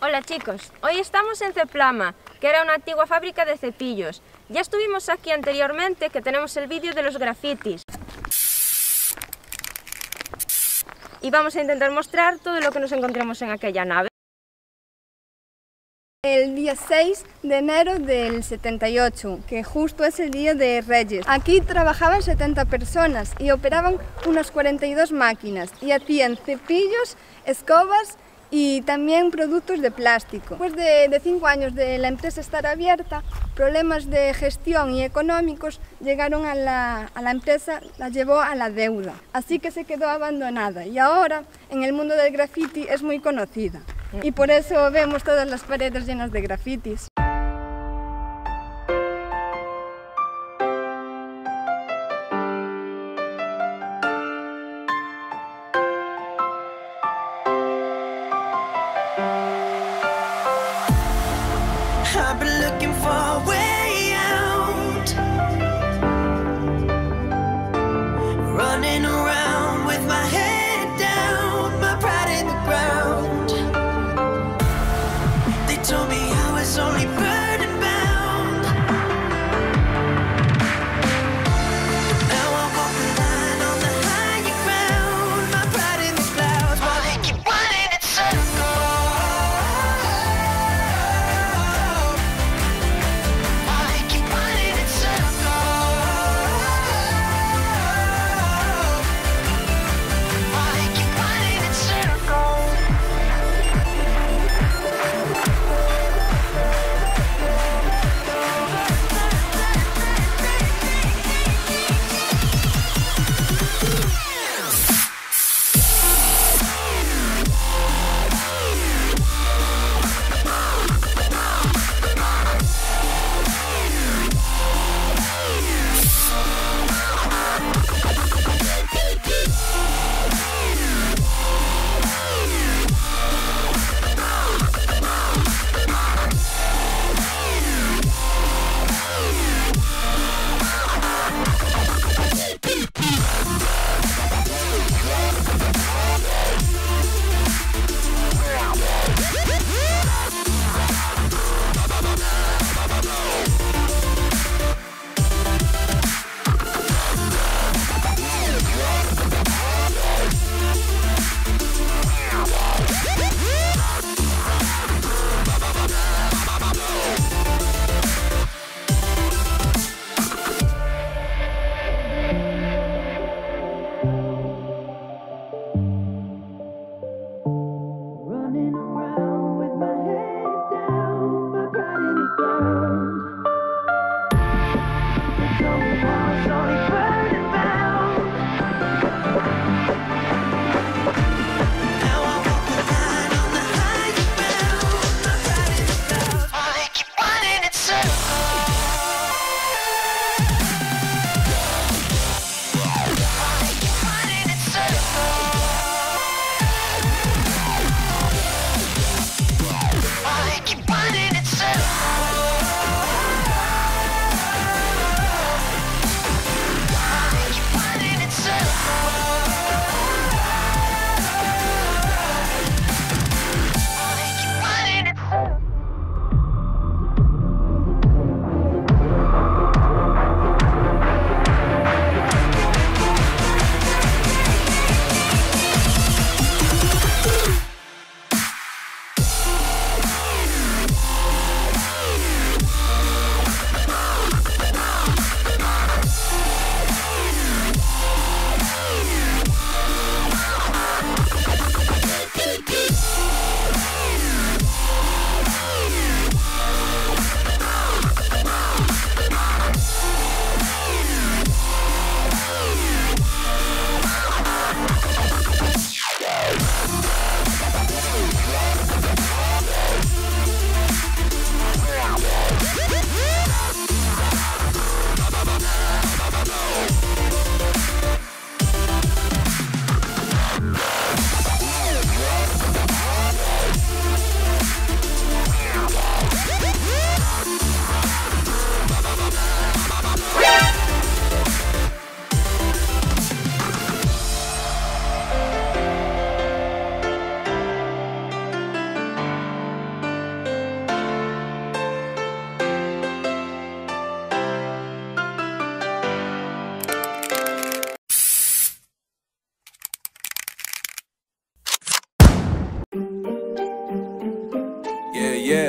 Hola chicos, hoy estamos en Ceplama, que era una antigua fábrica de cepillos. Ya estuvimos aquí anteriormente, que tenemos el vídeo de los grafitis. Y vamos a intentar mostrar todo lo que nos encontramos en aquella nave. El día 6 de enero del 78, que justo es el día de Reyes. Aquí trabajaban 70 personas y operaban unas 42 máquinas y hacían cepillos, escobas y también productos de plástico. Después de 5 años de la empresa estar abierta, problemas de gestión y económicos llegaron a la empresa, la llevó a la deuda. Así que se quedó abandonada y ahora en el mundo del graffiti es muy conocida. Y por eso vemos todas las paredes llenas de grafitis. I've been looking for a way out, running around with my head down, my pride in the ground. They told me I was only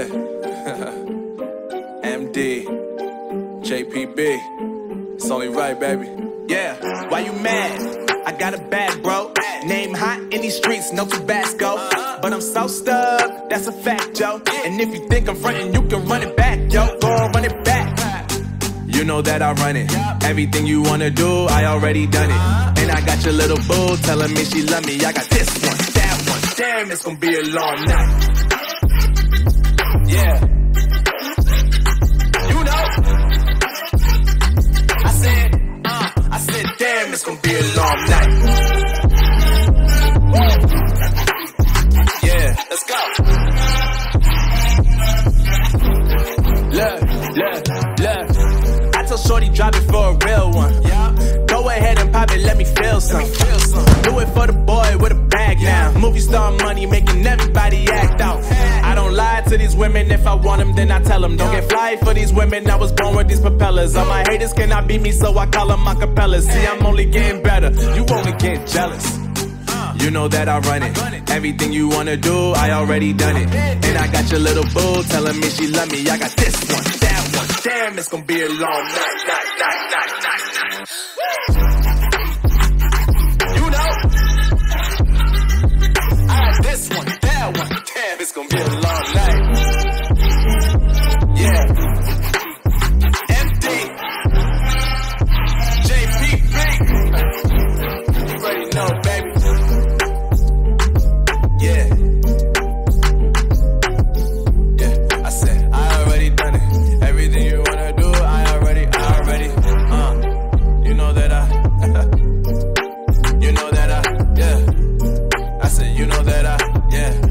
Yeah. MD, JPB. It's only right, baby. Yeah. Why you mad? I got a bad bro. Name hot in these streets, no Tabasco. But I'm so stuck, that's a fact, yo. And if you think I'm frontin', you can run it back, yo. Go on, run it back. You know that I run it. Everything you wanna do, I already done it. And I got your little boo telling me she love me. I got this one, that one. Damn, it's gonna be a long night. Yeah. You know. I said, damn, it's gonna be a long night. Woo. Yeah, let's go. Look, look, look. I told Shorty drop it for a real one. Yeah. Go ahead and pop it, let me feel some. Do it for the boy with a bag now. Movie star money making everybody act out. I don't lie to these women, if I want them then I tell them. Don't get fly for these women, I was born with these propellers. All my haters cannot beat me so I call them my acapellas. See I'm only getting better, you only get jealous. You know that I run it, everything you wanna do I already done it. And I got your little boo telling me she love me. I got this one, that one, damn it's gonna be a long night, night, night, night, night, night. This one, that one, damn, it's gonna be a long night. Yeah. MD. JPB. You already know, baby. Yeah. Yeah, I said, I already done it. Everything you wanna do, I already. You know that I, you know that I, yeah. I said, you know that I, yeah.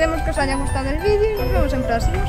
Esperemos que os haya gustado el vídeo y nos vemos en próximos.